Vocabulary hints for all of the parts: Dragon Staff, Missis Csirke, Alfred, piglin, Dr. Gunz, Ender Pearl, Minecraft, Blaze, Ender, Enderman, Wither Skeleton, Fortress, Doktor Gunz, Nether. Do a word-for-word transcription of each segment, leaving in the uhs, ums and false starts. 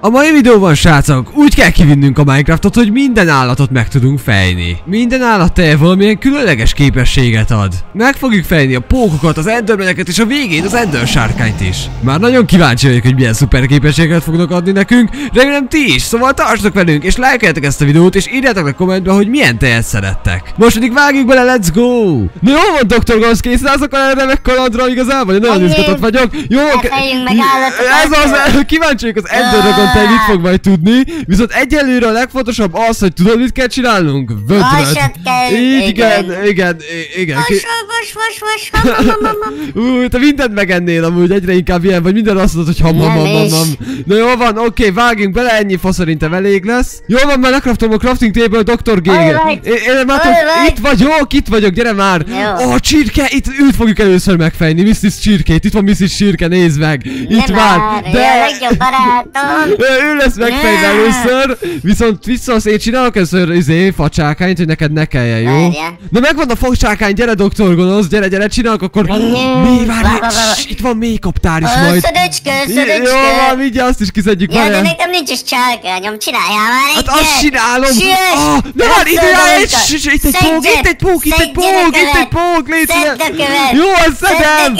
A mai videóban, srácok, úgy kell kivinnünk a Minecraftot, hogy minden állatot meg tudunk fejni. Minden állatteje valamilyen különleges képességet ad. Meg fogjuk fejni a pókokat, az endermeneket és a végén az ender sárkányt is. Már nagyon kíváncsi vagyok, hogy milyen szuper képességeket fognak adni nekünk, remélem ti is, szóval tartsatok velünk és lájkoljátok ezt a videót és írjátok meg kommentbe, hogy milyen tejet szerettek. Most pedig vágjuk bele, let's go! Na jól van, doktor Gunz, készen állsz a remek kalandra igazából? Én nagyon izgatott vagyok. Jó, ez az, kíváncsi vagyok az enderre. Te mit fog majd tudni, viszont egyelőre a legfontosabb az, hogy tudod mit kell csinálnunk? Vödröt! Igen, igen, igen, igen. Új, te mindent megennél amúgy, egyre inkább ilyen vagy, minden azt mondod, hogy hamamamamam. Na jól van, oké, vágjunk bele, ennyi fa szerintem elég lesz. Jól van, már lekraftom a crafting table-ből doktor Gége. Itt vagyok, itt vagyok, gyere már! Ó, Csirke, itt őt fogjuk először megfejni, Missis Csirkét, itt van Missis Csirke, nézd meg! Itt már! De ő lesz megfejve először, viszont visszasz, én csinálok először izé, facsákányt, hogy neked ne kelljen, jó? Várja. Na megvan a facsákány, gyere doktor Gunz, gyere, gyere, csinálok, akkor... Mi, várj, itt van mély kaptár is majd. Szödöcskő, szödöcskő. Jó, mindjárt azt is kiszedjük, várjál. Ja, de nekem nincs is csákányom, csináljál már egyet. Hát azt csinálom. Ah, ne várj, ide jár, itt egy pók, itt egy pók, itt egy pók, itt egy pók, légy szedem. Jó, szedem.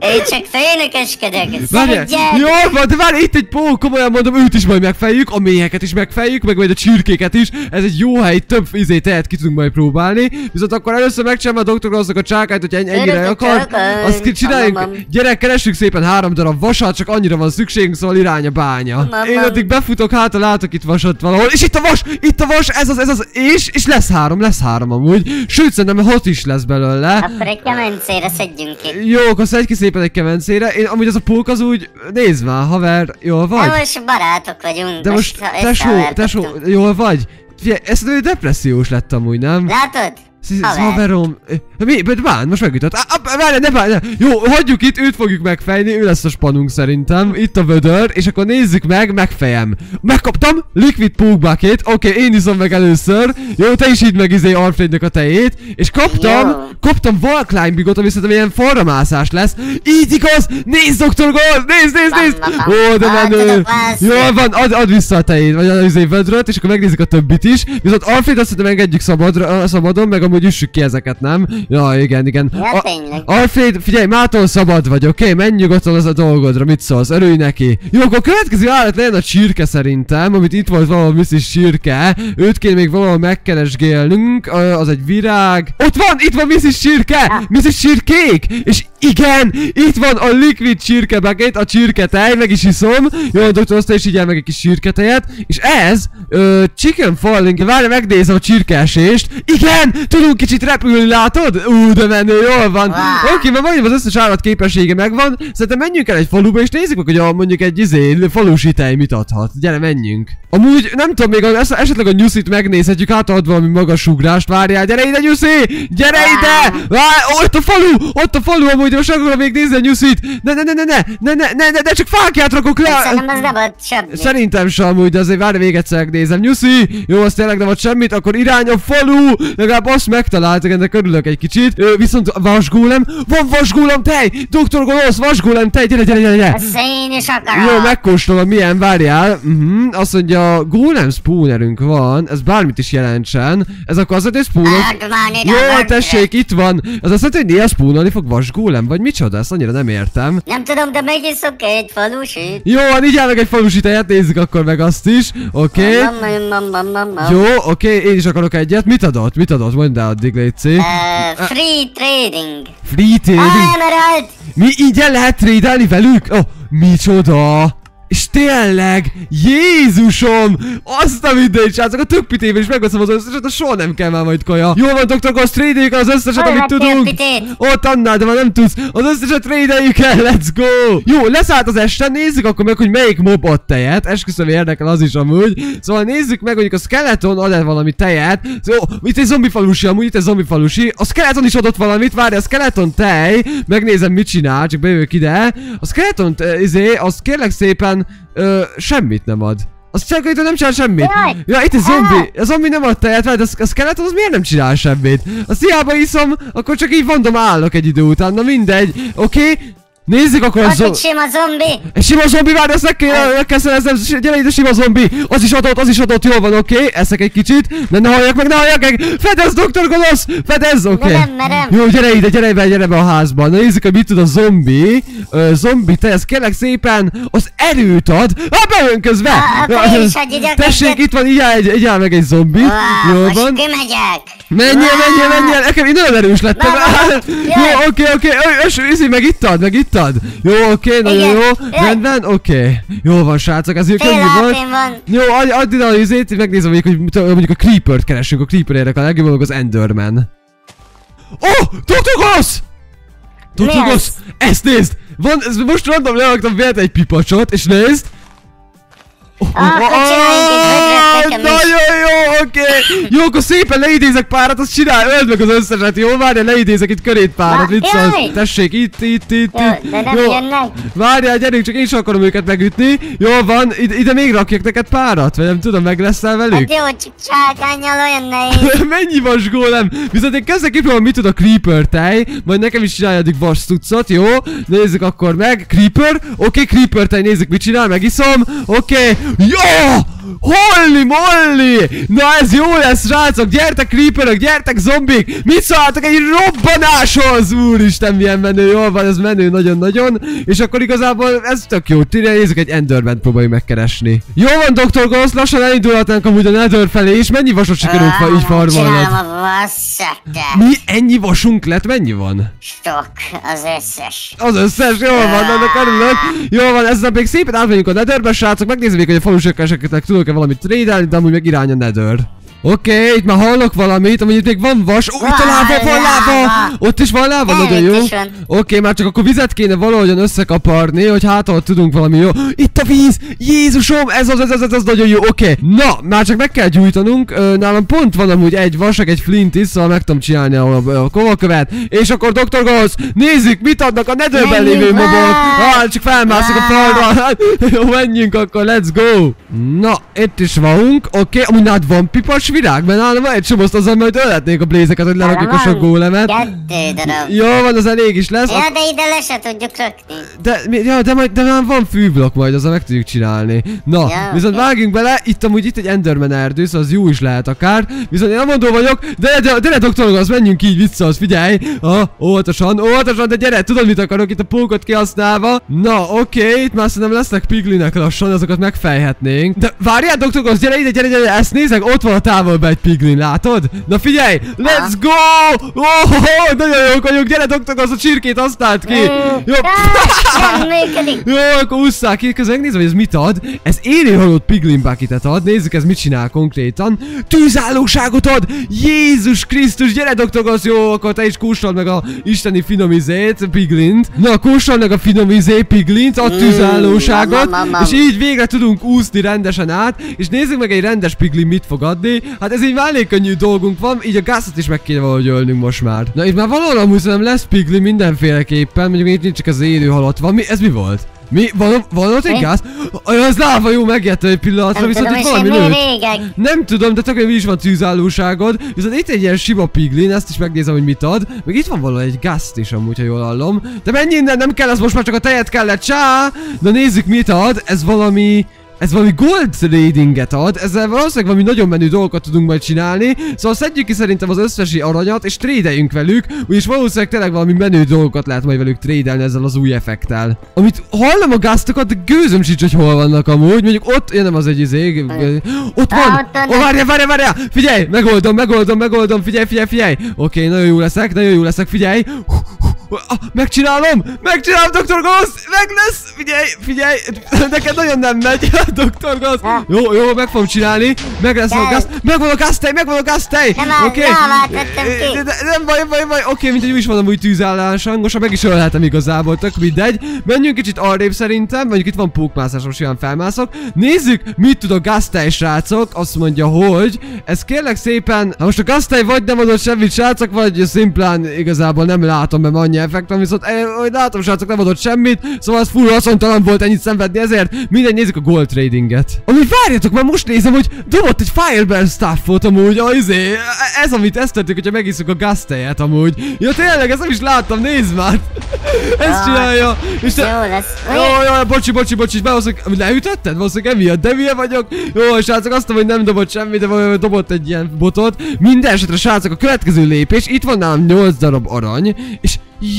Én csak főnököskedek, szeretjel! Jól van, de várj, itt egy pók, komolyan mondom, őt is majd megfejjük, a méheket is megfejjük, meg majd a csirkéket is. Ez egy jó hely, több izé tehet ki tudunk majd próbálni. Viszont akkor először megcsinálom a doktor Gunznak a csákányt, hogyha en ennyire akar. Azt csináljunk, gyerek, keressük szépen három darab vasat, csak annyira van szükségünk, szóval irány a bánya. Én addig befutok, hát látok itt vasat valahol. És itt a vas, itt a vas, ez az, ez az, és, és lesz három, lesz három amúgy. Sőt, szerintem hat is lesz belőle. Akkor egy kemencére szedjünk ki. Jó, akkor szedj ki szépen egy kemencére. Én amúgy az a pók az úgy, nézd már, haver, jól vagy? De most barátok vagyunk. De most, most tesó, tesó, jól vagy? Figyelj, ez nagyon depressziós lett amúgy, nem? Látod? Haverom. Mi? Bán, most megütött. Várj, ne bánj! Jó, hagyjuk itt, őt fogjuk megfejni, ő lesz a spanunk szerintem. Itt a vödör, és akkor nézzük meg, megfejem. Megkaptam! Liquid Poke Bucket. Oké, okay, én iszom meg először. Jó, te is így meg izé Alfrednek a tejét. És kaptam, jó. Kaptam wall climbingot, ami szerintem ilyen falramászás lesz. Így igaz! Nézd, doktor Gunz! Nézd, nézd, nézd! Ó, de menő! Jól van, ad, add vissza a tejét, vagy az izé vödröt, és akkor megnézzük a többit is. Viszont Alfred azt szerintem engedjük szabadra, szabadon, meg hogy üssük ki ezeket, nem? Ja, igen, igen. Ja, tényleg. Alfred, figyelj, mától szabad vagy, oké? Okay? Menj nyugodtan az a dolgodra, mit szólsz? Örülj neki. Jó, akkor a következő állat legyen a csirke szerintem, amit itt volt valahol Missis Csirke. Őt kéne még valahol megkeresgélnünk, az egy virág. Ott van, itt van Missis Csirke! Ja. Missis Csirkék! És igen, itt van a liquid csirke bucket, a csirketej, meg is iszom. Jó, doktor, azt is így el meg egy kis csirketejet. És ez, ö, chicken falling, várj, megnézem a csirkeesést. Igen! Tudunk kicsit repülni, látod? Ú, de menő, jól van. Wow. Oké, mert majdnem az összes állat képessége megvan. Szerintem menjünk el egy faluba és nézzük meg, hogy a, mondjuk egy izé, falusi tej mit adhat. Gyere, menjünk. Amúgy nem tudom, még a, esetleg a nyuszit megnézhetjük, hát ad valami magas ugrást. Várjál, gyere ide, nyuszi! Gyere ide! Várj, ott a falu! Ott a falu, amúgy most akarom még nézni a nyuszit! Ne, ne, ne, ne, ne, ne, ne, ne, ne, ne, csak fákját rakok le! Szerintem ez nem ad semmit. Szerintem sem, amúgy, de azért várj, még egyszer nézem. Nyuszi! Jó, az tényleg nem ad semmit, akkor irány a falu! Legalább azt megtaláltak, ennek örülök egy kicsit. Ö, viszont vasgólem, van vasgólem tej! doktor Gunz, vasgólem tej, gyere, gyere, gyere, gyere! Én is akarom. Jó, megkóstolom, milyen, várjál. Uh-huh. Azt mondja, gólem spawnerünk van, ez bármit is jelentsen. Ez akkor az, hogy spawner. Jó, tessék, itt van. Ez azt mondja, hogy néha spawnolni fog vasgólem, vagy micsoda, ezt annyira nem értem. Nem tudom, de megiszok egy falusit. Jó, van, így állok egy falusi tejet, nézzük akkor meg azt is. Oké. Jó, oké, én is akarok egyet. Mit adott? Mit adott? Mondd el addig, létszik. Uh, free trading. Free trading? Ah, emerald! Mi ingyen lehet trédelni velük? Oh, micsoda! És tényleg, Jézusom! Azt a mindenit, srácok, a tök pitében is megveszem az összeset, de soha nem kell már majd kaja. Jól van, doktor Gunz, trédeljük az összeset, amit tudunk. Ott annál, de már nem tudsz. Az összeset trédeljük el, let's go! Jó, leszállt az este, nézzük akkor meg, hogy melyik mob ad tejet. Esküszöm, érdekel az is amúgy. Szóval nézzük meg, hogy a skeleton ad-e valami tejet. Szóval, itt egy zombi falusi amúgy, itt egy zombi falusi. A skeleton is adott valamit, várj, a skeleton tej. Megnézem, mit csinál, csak bejövök ide. A skeleton, izé, az kérlek szépen. Ö, semmit nem ad. A skeleton nem csinál semmit. Jaj. Ja, itt a zombi. A zombi nem ad tejet, mert a skeleton az miért nem csinál semmit? Azt hiába iszom, akkor csak így mondom, állok egy idő után. Na mindegy. Oké? Okay? Nézzük akkor a zombi! Sima zombi! Sima zombi, várj, ezt meg kell szereznem! Gyere ide, sima zombi! Az is adott, az is adott, jól van, oké? Okay. Eszek egy kicsit, de ne halljak meg, ne halljak meg! Fedezz, doktor Gonosz! Fedezz, oké? Okay. Nem merem! Jó, gyere ide, gyere be, gyere be a házba! Na nézzük, hogy mit tud a zombi! Ö, zombi, te ez kérlek szépen az erőt ad! Ha bejön közbe! Tessék, itt van, igyál egy, igyál meg egy zombi! Jól van! Kimegyek! Menjél, menjél, menjél! Nekem én nagyon erős lettem! Jó, oké, oké, és meg itt ad, meg itt ad. Jó, oké, nagyon jó. Rendben, oké. Jól van, srácok, ez jó könnyű volt. Jó, add ide az izét, megnézem, hogy mondjuk a Creepert keresünk. A Creeper érdekel, a legjobban az Enderman. Oh, Tortugosz! Tortugosz! Ezt nézd! Van, most random leraktam véletlenül egy pipacsot, és nézd! Nagyon jó, oké! Jó, akkor szépen leidézek párat, azt csinál, öld meg az összeset, jó? Várjál, leidézek itt körét párat, mit szólsz? Tessék, itt, itt, itt, itt. Jó, várjál, gyerünk, csak én sem akarom őket megütni. Jó van, ide még rakjak neked párat, vagy nem tudom, meg leszel velük? Jó, csak csákányal olyan nehéz. Mennyi vas gólem? Viszont én kezdek kipróbálom, mit tud a Creeper tej, majd nekem is csinálj addig vas cuccot, jó? Nézzük akkor meg, Creeper, oké, Creeper tej, nézzük, mit csinál, megiszom, oké. Jó! Holli molli! Na ez jó lesz, srácok! Gyertek creeperök, gyertek zombik! Mit szóltok egy robbanáshoz? Úristen, milyen menő, jól van, ez menő nagyon-nagyon. És akkor igazából ez tök jó. Tényleg nézzük, egy Enderman próbáljuk megkeresni. Jó van, doktor Gunz, lassan elindulhatnánk amúgy a Nether felé, és mennyi vasot sikerült ah, így farmolnod? Mi? Ennyi vasunk lett? Mennyi van? Sok, az összes. Az összes? Jól van, annak örülök. Jól van, ezzel még szépen átmegyünk a Netherbe, srácok, megnézzük még, hogy a falusokkal tudok-e valamit trédelni, de amúgy meg irány a Nether. Oké, okay, itt már hallok valamit, amúgy itt még van vas. Ó, itt a lába, van lába! Ott is van lába, nagyon jó. Oké, okay, már csak akkor vizet kéne valahogyan összekaparni, hogy hát ahol tudunk valami jó. Itt a víz! Jézusom, ez az, ez az, ez az nagyon jó, oké. Okay. Na, már csak meg kell gyújtanunk, nálam pont van amúgy egy vasak, egy flint is, szóval meg tudom csinálni a, a kovakövet. És akkor doktor Gunz, nézzük, mit adnak a Netherben lévő mobok. Ah, csak felmászok a falra. Jó, menjünk akkor, let's go. Na, itt is vagyunk, oké, okay. Amúgy nád van pipas virág, mert nálam van egy csomózt azon, majd ölhetnék a blézeket, hogy lerakjuk a sok gólemet. Jó van, az elég is lesz. Ja, de ide le se tudjuk rakni. De, ja, de majd, de már van fűblokk majd, azzal meg tudjuk csinálni. Na, ja, viszont okay. Vágjunk bele, itt amúgy itt egy Enderman erdő, szóval az jó is lehet akár. Viszont én amondó vagyok, de de, de, de doktor Gunz, menjünk így vissza, az figyelj. Ah, óvatosan, óvatosan, de gyere, tudod mit akarok, itt a pókot kihasználva. Na, oké, okay, itt már szerintem lesznek piglinek lassan, azokat megfejhetnénk. De várjál, doktor Gunz, gyere ide, gyere, gyere, ezt nézek, ott van a távolba egy piglin, látod? Na figyelj! Let's go! Oh, oh, nagyon jók vagyunk, gyere doktor Gunz, a csirkét használt ki! Mm. Jó, jó, akkor ússzál ki, közben megnézem, hogy ez mit ad. Ez élőhalott piglin bucketet ad, nézzük ez mit csinál konkrétan. Tűzállóságot ad! Jézus Krisztus, gyere doktor Gunz, jó, akkor te is kóstold meg a isteni finomizét, piglint. Na, kóstold meg a finomizé piglint, ad tűzállóságot, mm, és így végre tudunk úszni rendesen át, és nézzük meg egy rendes piglin mit fog adni. Hát ez így már elég könnyű dolgunk van, így a gázat is meg kéne valahogy ölnünk most már. Na itt már valahol amúgy szerintem lesz pigli mindenféleképpen, mondjuk itt nincs csak az élő halott van. Mi, ez mi volt? Mi? Van, van ott egy gáz? Az láva jó, megjette egy pillanatra, viszont itt valami lőtt. Nem tudom, de tök, hogy mi is van tűzállóságod. Viszont itt egy ilyen sima piglin, ezt is megnézem, hogy mit ad. Meg itt van valahol egy gázt is amúgy, ha jól hallom. De menj innen, nem kell, az most már csak a tejet kellett, csá! Na nézzük mit ad, ez valami... Ez valami gold tradinget ad, ezzel valószínűleg valami nagyon menő dolgokat tudunk majd csinálni. Szóval szedjük ki szerintem az összesi aranyat, és trédeljünk velük, úgyis valószínűleg tényleg valami menő dolgokat lehet majd velük trédelni ezzel az új effektel. Amit hallom a gáztokat, de gőzöm sincs, hogy hol vannak amúgy, mondjuk ott, ja nem az egy izég, ott van! Ó, várjál, várjál, várjál! Figyelj, megoldom, megoldom, megoldom, figyelj, figyelj, figyelj! Oké, nagyon jó leszek, nagyon jó leszek, figyelj! Megcsinálom! Megcsinálom, doktor Gunz! Meg lesz! Figyelj, figyelj! Neked nagyon nem megy, doktor Gunz! Jó, jó, meg fogom csinálni! Meg lesz a gáz! Megvan a gáztej! Megvan a gáztej! Oké! Nem baj, baj, baj! Oké, mint egy úgy is van amúgy tűzállás hangosan, meg is ölhetem igazából, tök mindegy. Menjünk kicsit arrébb szerintem, mondjuk itt van pókmászás, most olyan felmászok. Nézzük, mit tud a gáztej, srácok! Azt mondja, hogy ez kérlek szépen, ha most a gáztej vagy nem adott semmit, srácok, vagy szimplán igazából nem látom, mert annyi effektum, viszont ahogy látom, srácok, nem adott semmit, szóval az full haszontalan volt ennyit szenvedni, ezért mindegy, nézzük a gold tradinget. Ami várjatok, már most nézem, hogy dobott egy fireball staffot amúgy, ah, izé, ez amit ezt tettük, hogyha megiszunk a gaztejet amúgy. Ja tényleg, ezt nem is láttam, nézd már! Ezt csinálja! És te... Jó lesz. Jó, jó, bocsi, bocsi, bocsi, behozok, leütetted? Valószínűleg emiatt, de milyen vagyok? Jó, srácok, azt mondom, hogy nem dobott semmit, de dobott egy ilyen botot. Minden esetre, srácok, a következő lépés, itt van nálam nyolc darab arany, és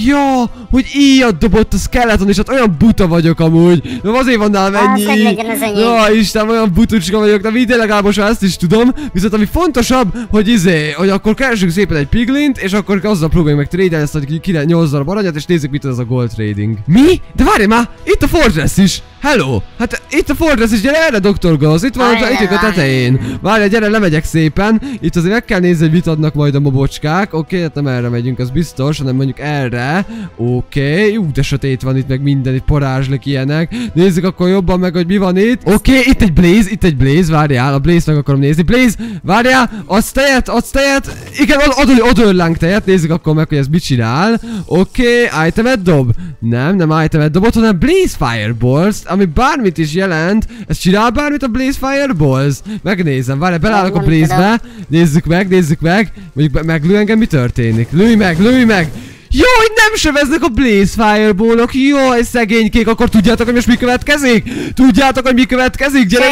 ja, hogy íjat dobott a skeleton, és hát olyan buta vagyok amúgy. De azért van nálam ennyi. Ja, Istenem, olyan butucska vagyok, de mindegy, legalább most ezt is tudom. Viszont ami fontosabb, hogy izé, hogy akkor keresünk szépen egy piglint, és akkor azzal próbáljuk meg trade-elni ezt a nyolc darab aranyat, és nézzük, mit az a gold trading. Mi? De várj már, itt a Fortress is. Hello! Hát itt a Fortress is, gyere erre, doktor Gunz, itt van, itt jön a tetején. Várj, gyere, lemegyek szépen. Itt azért meg kell nézni, hogy mit adnak majd a mobocskák. Oké, okay, hát nem erre megyünk, az biztos, hanem mondjuk erre. Oké, okay. Ú, de sötét van itt, meg minden, itt parázslik ilyenek. Nézzük akkor jobban meg, hogy mi van itt. Oké, okay, itt egy Blaze, itt egy Blaze, várjál, a Blaze meg akarom nézni. Blaze, várjál, adsz tejet, adsz tejet. Igen, ad, ad, ad tejet, nézzük akkor meg, hogy ez mit csinál. Oké, okay, itemet dob. Nem, nem itemet dobott, hanem Blaze Fireballs, ami bármit is jelent. Ez csinál bármit a Blaze Fireballs? Megnézem, várjál, belállok a Blaze-be. Nézzük meg, nézzük meg. Mondjuk meglő engem, mi történik? Lőj meg, lőj meg! Jó, hogy nem söveznek a Blaze Fireball-ok, jaj, szegénykék, akkor tudjátok, hogy most mi következik? Tudjátok, hogy mi következik? Gyere,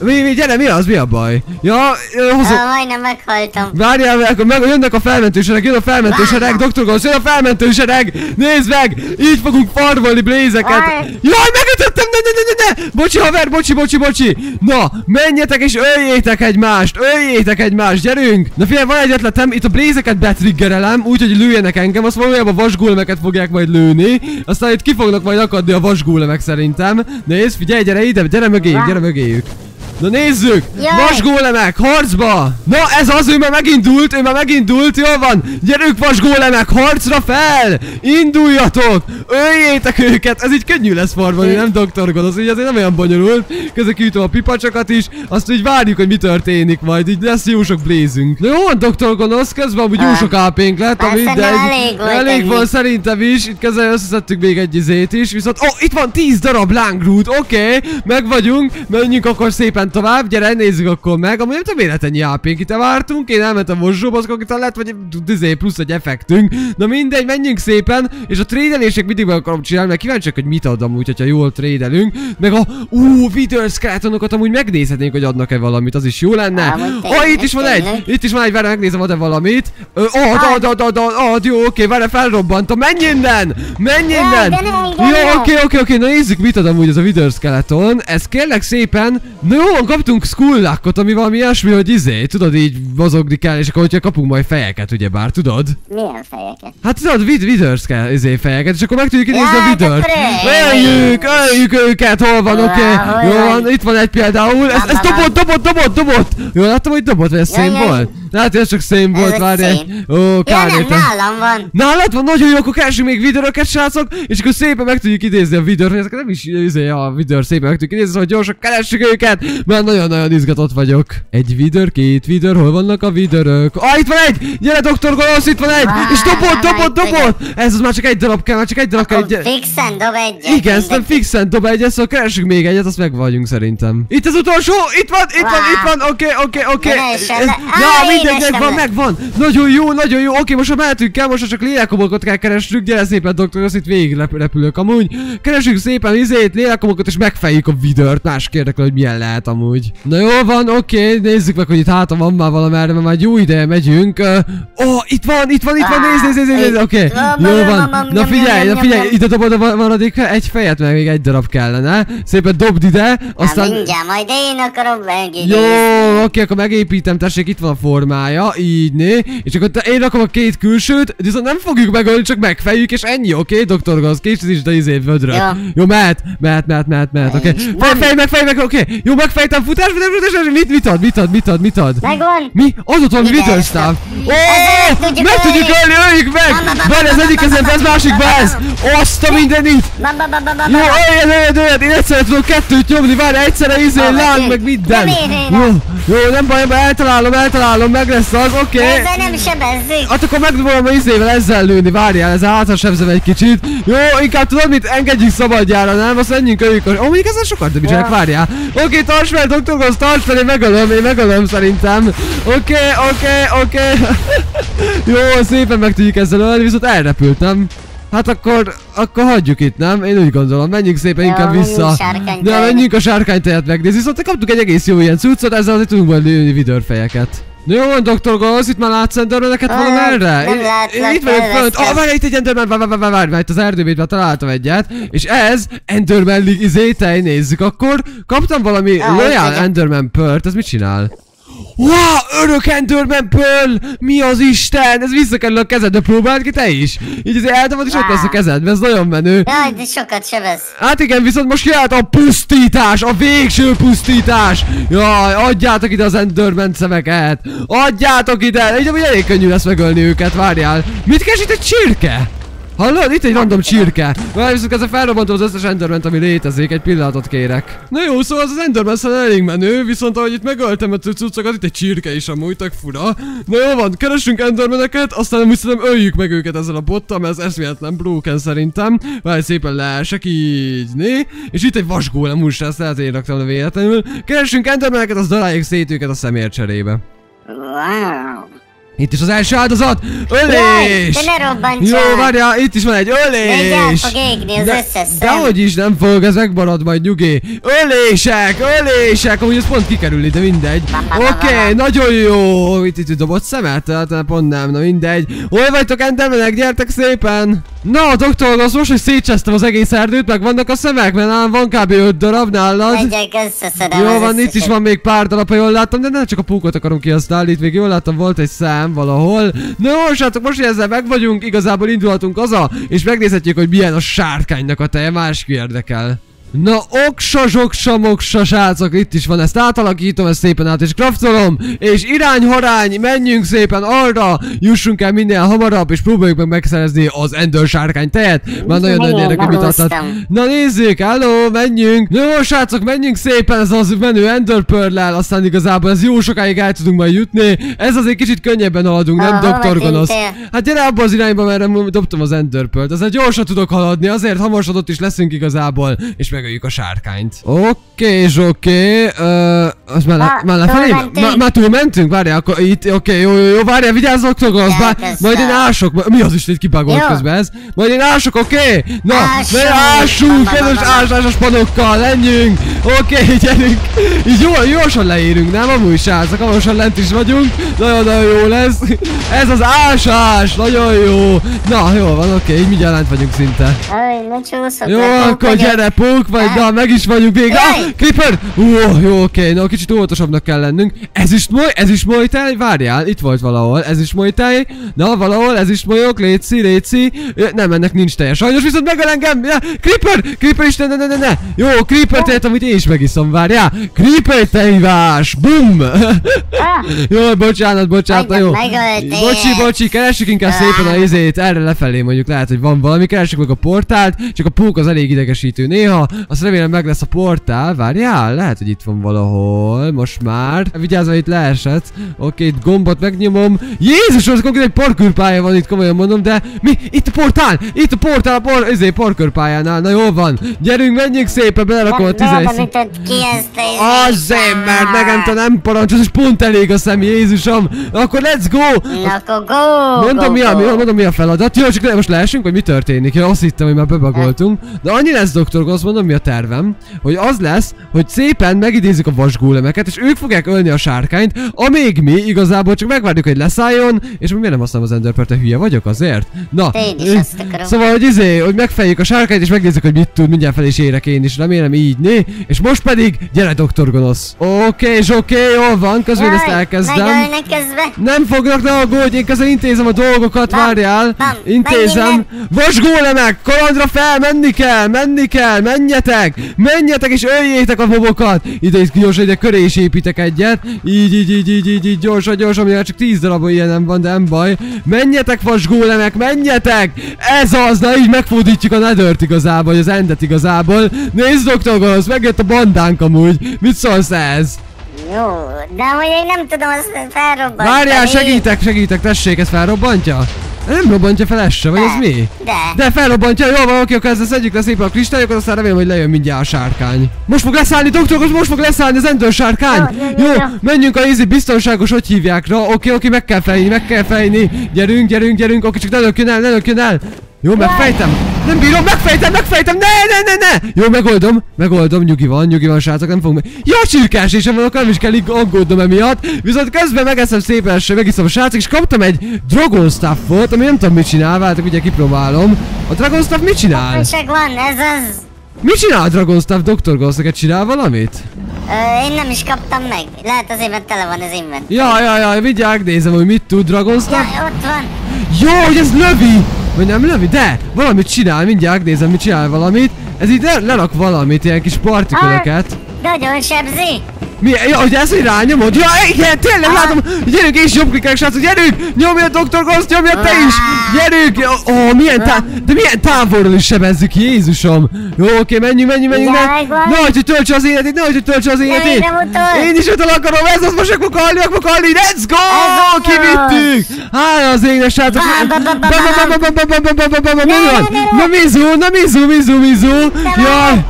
mi, mi, gyere, mi az, mi a baj? Ja, hozom. Ah, majdnem meghaltam. Várjál, akkor meg, jönnek a felmentősereg, jön a felmentősereg, doktor Gunz, jön a felmentősereg! Nézd meg, így fogunk farmolni Blaze-eket. Jaj, megütöttem, ne, ne, ne, ne, ne! Bocsi, haver, bocsi, bocsi, bocsi! Na, menjetek és öljétek egymást, öljétek egymást, gyerünk! Na figyelj, van egy ötletem, itt a Blaze-eket betriggerelem, úgyhogy lőjenek engem, azt valójában a vasgólemeket fogják majd lőni, aztán itt ki fognak majd akadni a vasgólemek szerintem. Nézd, figyelj, gyere ide, gyere mögéjük, gyere mögéjük. Na nézzük! Vasgólemek, harcba! Na ez az, ő már megindult, ő már megindult, jól van! Gyerünk vasgólemek, harcra fel! Induljatok! Öljétek őket! Ez így könnyű lesz farmolni, nem doktor Gunz, így azért nem olyan bonyolult. Közben kiütöm a pipacsokat is, azt így várjuk, hogy mi történik majd, így lesz jó sok blézünk. Na jó, doktor Gunz, közben amúgy jó sok á pé-nk lett, ami mindegy. Elég volt szerintem is, itt közben összeszedtük még egy izét is, viszont ó, itt van tíz darab lángrút, oké, meg vagyunk, menjünk akkor szépen tovább, gyere, nézzük akkor meg, amúgy nem tudom, életennyi á pé-nk itt vártunk, én elmentem mosdóba, akkor itt lett, vagy tíz plusz egy effektünk, na mindegy, menjünk szépen, és a trédelések mindig meg akarom csinálni, mert kíváncsiak, hogy mit ad amúgy, hogyha jól trédelünk, meg a ú, Wither Skeletonokat amúgy megnézhetnénk, hogy adnak-e valamit, az is jó lenne. Ah, itt is van egy, itt is van egy, várj, megnézem, ad-e valamit. Ó, ad, ad, ad, ad, jó, oké, várj, felrobbantam, menj innen, menj innen. Jó, oké, oké, oké, na nézzük, mit ad amúgy ez a Wither Skeleton, ez kérlek szépen, na jó, kaptunk skullákot, ami valami ilyesmi, hogy izé, tudod, így mozogni kell, és akkor hogyha kapunk majd fejeket, ugyebár, tudod? Milyen fejeket? Hát tudod, vid Wither kell izé fejeket, és akkor meg tudjuk nézni a Withert. Öljük, öljük őket, hol van, oké? Jó van, itt van egy például, ez dobott, dobott, dobott, dobott! Jól láttam, hogy dobott, vagy ez szén volt? Hát hogy ez csak szén volt, várjál. Ó, kár érte. Nálam van. Nálad van, nagyon jó, akkor keresünk még Witheröket, srácok, és akkor szépen meg tudjuk idézni a Withert, ezeket nem is izé a Wither szépen meg tudjuk idézni, hogy gyorsan keressük őket. Mert nagyon-nagyon izgatott vagyok. Egy Wither, két Wither, hol vannak a Witherök? Ah, itt van egy! Gyere, doktor Gunz, itt van egy! És dobott, dobott, dobott! Ez az már csak egy darab kell, már csak egy darab kell. Fixen dob egyet. Igen, aztán fixen dob egyet, szóval keressük még egyet, azt meg vagyunk szerintem. Itt az utolsó, itt van, itt van, itt van, oké, oké, oké. Na, mindegy, megvan, megvan. Nagyon jó, nagyon jó, oké, most ha mehetünk kell, most csak lélekkomokat kell keresnünk, gyere szépen, doktor Gunz, itt végig repülök amúgy. Keresünk szépen izét, lélekkomokat, és megfejjük a Withert, más kérdekel, hogy milyen lehet amúgy. Na jó van, oké, nézzük meg, hogy itt hátam van már valamerre, mert már jó ideje megyünk. Ó, uh, oh, itt van, itt van, itt van, nézd, nézd, nézd, nézd, oké. Jó van, na figyelj, na figyelj, ide dobod a maradék egy fejet, mert még egy darab kellene. Szépen dobd ide, aztán... Na mindjárt, majd én akarom megépíteni. Jó, oké, akkor megépítem, tessék, itt van a formája, így né. És akkor én rakom a két külsőt, viszont nem fogjuk megölni, csak megfejjük, és ennyi, oké, doktor Gunz, később is, de izé vödrök. Jó, mehet, mehet, mehet, mehet, mehet, oké. Fejj meg, fejj meg, oké. Jó, megfejtem, futás, futás, futás, mit, mit ad, mit ad, mit ad, mit ad? Megvan? Mi? Az ott van Wither Staff. Oooooh! Meg tudjuk ölni, öljük meg! Várj, ez egyik kezembe, ez másikba ez! Azt a mindenit! Jó, öljed, öljed, öljed! Én egyszerre tudok kettőt nyomni, várj, egyszerre izé, láng, meg minden! Jó, jó, nem baj, eltalálom, eltalálom, meg lesz az, oké. Okay. Ezzel nem sebezzik. Hát akkor meg tudom izével ezzel lőni, várjál, ezzel hátra sebzem egy kicsit. Jó, inkább tudod mit, engedjük szabadjára, nem? Azt menjünk kölyük. Ó, mondjuk ezzel sokat döbbicsek, várjál. Oké, okay, tarts fel, doktor Gunz, tarts fel, én megölöm, én megölöm szerintem. Oké, okay, oké, okay, oké. Okay. Jó, szépen meg tudjuk ezzel ölni, viszont elrepültem. Hát akkor, akkor hagyjuk itt, nem? Én úgy gondolom, menjünk szépen jó, inkább vissza. De menjünk a sárkánytejet megnézni, szóval kaptuk egy egész jó ilyen cuccot, ezzel azért tudunk majd lőni vidőrfejeket. Na jó van, doktor Gunz, itt már látsz Enderről neked valami erre? Én, én itt vagyok fönt. Ah, várj, itt egy Enderman, várj, várj, várj, várj, itt az erdővédben találtam egyet. És ez Enderman izé, tej, nézzük akkor. Kaptam valami lojál Enderman Pearl-t, ez mit csinál? Wow, örök Enderman Pearl! Mi az Isten? Ez visszakerül a kezedbe, próbáld ki te is! Így azért eltapad és wow. Ott lesz a kezedbe, ez nagyon menő. Jaj, de sokat sebez. Hát igen, viszont most jöhet a pusztítás, a végső pusztítás! Jaj, adjátok ide az Enderman szemeket! Adjátok ide! Így amúgy elég könnyű lesz megölni őket, várjál! Mit keres itt egy csirke? Hallod? Itt egy random csirke. Várj, viszont ezzel felrobbantom az összes Endermant, ami létezik, egy pillanatot kérek. Na jó, szóval az az Enderman szóval elég menő, viszont ahogy itt megöltem a cuccokat, itt egy csirke is amúgy, tök fura. Na jó van, keresünk Endermaneket, aztán amúgy szerintem öljük meg őket ezzel a bottal, mert ez eszméletlen broken szerintem. Várj, szépen leesek így, né? És itt egy vasgólem úr, ezt lehet én raktam le véletlenül. Keresünk Endermaneket, az daráljuk szét őket a szemér cserébe. Wow. Itt is az első áldozat! Ölés! Jaj, ne robbantsál! Jó, várjál, itt is van egy ölés! Még el fog égni az összes szem. Dehogy is nem fog, ez megmarad majd nyugi! Ölések! Ölések! Amúgy ez pont kikerül ide, mindegy. Oké, okay, nagyon jó! Itt, itt, itt dobott szemet? Hát pont nem, na mindegy. Hol vagytok, Endermanek? Gyertek szépen! Na, doktor, az most, hogy szétcsesztem az egész erdőt, meg vannak a szemek, mert nálam van kb. öt darab nálad. Megyek, összeszedem. Jó van, itt is van még pár darab, ha jól láttam, de nem csak a pókot akarom kihasználni, itt még jól láttam, volt egy szám valahol. Na jó, srácok, most, hogy ezzel meg vagyunk, igazából indulhatunk haza, és megnézhetjük, hogy milyen a sárkánynak a teje, más ki érdekel. Na oksa, zsoksa, moksa, srácok, itt is van, ezt átalakítom, ezt szépen át és kraftolom, és irány-harány, menjünk szépen arra, jussunk el minél hamarabb, és próbáljuk meg megszerezni az Ender sárkány tejet, már nagyon-nagyon érdekel, mit adhat. Na nézzük, hello, menjünk, na jó srácok, menjünk szépen, ez az menő Ender Pearl-lel, aztán igazából ez jó sokáig el tudunk majd jutni, ez azért kicsit könnyebben haladunk, nem doktor Gunz? Hát gyere abba az irányba, mert dobtam az Ender Pearl-t, azért gyorsan tudok haladni, azért hamarsadott is leszünk igazából, és meg megöljük a sárkányt. Oké, oké. Az már lefelé? Már túlmentünk? Várjál, akkor itt, oké, jó, jó, jó, várjál, vigyázzok, majd én ások, mi az Isten, itt kibágolt közben ez? Majd én ások, oké? Na, ne ássunk, kedves ásásos panokkal, lenjünk, oké, gyerünk, így jól, jósan leérünk, nem? Amúgy sárcak, amosan lent is vagyunk, nagyon-nagyon jó lesz, ez az ásás, nagyon jó, na, jól van, oké, így mindjárt lent vagyunk szinte. Jó, akkor gyere, pók vagy, na, meg is vagyunk végre, ah, Creeper, ó, jó, oké, na, kicsit óvatosabbnak kell lennünk, ez is moly, ez is molytáj, várjál, itt volt valahol, ez is molytáj, na, valahol, ez is molyok, léci, léci, nem, ennek nincs teje, sajnos, viszont megöl engem, ja, Creeper, Creeper is, ne, ne, ne, ne, ne, jó, Creeper tejet, amit én is megiszom, várjál, Creeper tejvás, bum, jó, bocsánat, bocsánat, na, jó, bocsi, bocsi, keressük inkább szépen a izét, erre lefelé mondjuk, lehet, hogy van valami, keressük meg a portált, csak a pók az elég idegesítő néha. Azt remélem meg lesz a portál, várjál, lehet, hogy itt van valahol, most már. Vigyázz, hogy itt leesett. Oké, itt gombot megnyomom. Jézusom, ez konkrétan egy parkőrpálya van itt, komolyan mondom, de mi? Itt a portál! Itt a portál, a por... izé, parkőrpályánál, na jól van. Gyerünk, menjünk szépen, belerakom a tizenegy. Azért, mert nekem te nem parancsolsz, és pont elég a szem, Jézusom. Akkor let's go! Mondom, mi a, mondom, mi a feladat? Jó, csak most leesünk, vagy mi történik? Jó, azt hittem, hogy már bebagoltunk. De annyi lesz, doktor, azt mondom, mi a tervem, hogy az lesz, hogy szépen megidézzük a vasgólemeket, és ők fogják ölni a sárkányt, amíg mi igazából csak megvárjuk, hogy leszálljon, és miért nem használom az Ender Pearl-t, hülye vagyok azért? Na, szóval, hogy izé, hogy megfejjük a sárkányt, és megnézzük, hogy mit tud, mindjárt fel is érek én is, remélem így, né? És most pedig, gyere doktor Gunz! Oké, és oké, jól van, közben ezt elkezdem. Nem fognak, ne aggódj, én közben intézem a dolgokat, várjál, intézem. Vasgólemek, kalandra fel, menni kell, menni kell, menjetek! Menjetek és öljétek a bobokat! Ide is gyorsan, ide köré is építek egyet. Így, így, így, így, így, így gyorsan, gyorsan, mivel csak tíz darab ilyen nem van, de nem baj. Menjetek, vasgólemek, menjetek! Ez az, na így megfódítjuk a Nethert igazából, vagy az Endet igazából. Nézd, doktor Gunz, megjött a bandánk amúgy. Mit szólsz ez? Jó, de hogy én nem tudom azt felrobbantani. Várjál, segítek, segítek, tessék, ezt felrobbantja? Nem robbantja fel ezt se, vagy ez mi? De. De felrobbantja, jól van, oké, akkor ezt szedjük le szépen a kristályokat, aztán remélem, hogy lejön mindjárt a sárkány. Most fog leszállni, doktor, most fog leszállni az endőr sárkány! Jó, jó, jó, menjünk a ízi biztonságos, hogy hívják rá, oké, oké, meg kell fejni, meg kell fejni. Gyerünk, gyerünk, gyerünk, oké, csak ne lökjön el, ne lökjön el. Jó, megfejtem. Nem bírom, megfejtem, megfejtem, ne, ne, ne, ne! Jó, megoldom, megoldom, nyugi van, nyugi van, srácok, nem fogom meg... Jó, csirkás és sem vannak, nem is kell aggódnom emiatt, viszont közben megeszem szépen, megiszom a srácok, és kaptam egy Dragon Staffot, ami nem tudom mit csinál, váltak, ugye kipróbálom. A Dragon Staff mit csinál? Csak van, ez az... Mit csinál a Dragon Staff, doktor Gunz, neked csinál valamit? Ö, én nem is kaptam meg, lehet azért, mert tele van az invent. Jaj, jaj, jaj, vigyák, nézem, hogy mit tud Dragon Staff. Jaj, ott van. Jó, hogy ez lövi! Vagy nem lövi? De! Valamit csinál, mindjárt nézem, mit csinál valamit. Ez így lerak valamit, ilyen kis partikuleket. Nagyon sebzi! Mi? Ja, hogy ezt, hogy rányomod? Ja, igen, tényleg látom! Gyerünk, és jobb klikkelek, srácok, gyerünk! Nyomja a doktor Gunz, nyomja te is! Gyerünk! Ó, milyen tá... De milyen távolról is sebezzük, Jézusom! Jó, oké, menjünk, menjünk, menjünk! Nehogy, hogy töltse az életét, nehogy, hogy töltse az életét! Én is ötel akarom, ez az, most meg fog halni, meg fog halni! Let's go! Kivittük! Hála az égnek, srácok! Na mizu, na mizu, mizu, mizu! Jaj!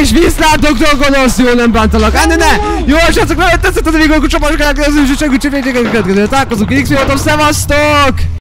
És viszlát, doktor Gunz, jól nem bántalak! Ne, ne! Jó, srácok, lehet tetszett az a videó, akkor csapasok el, az ügységügység, végig elkezdődő, találkozunk, x-fiatom, szevasztok!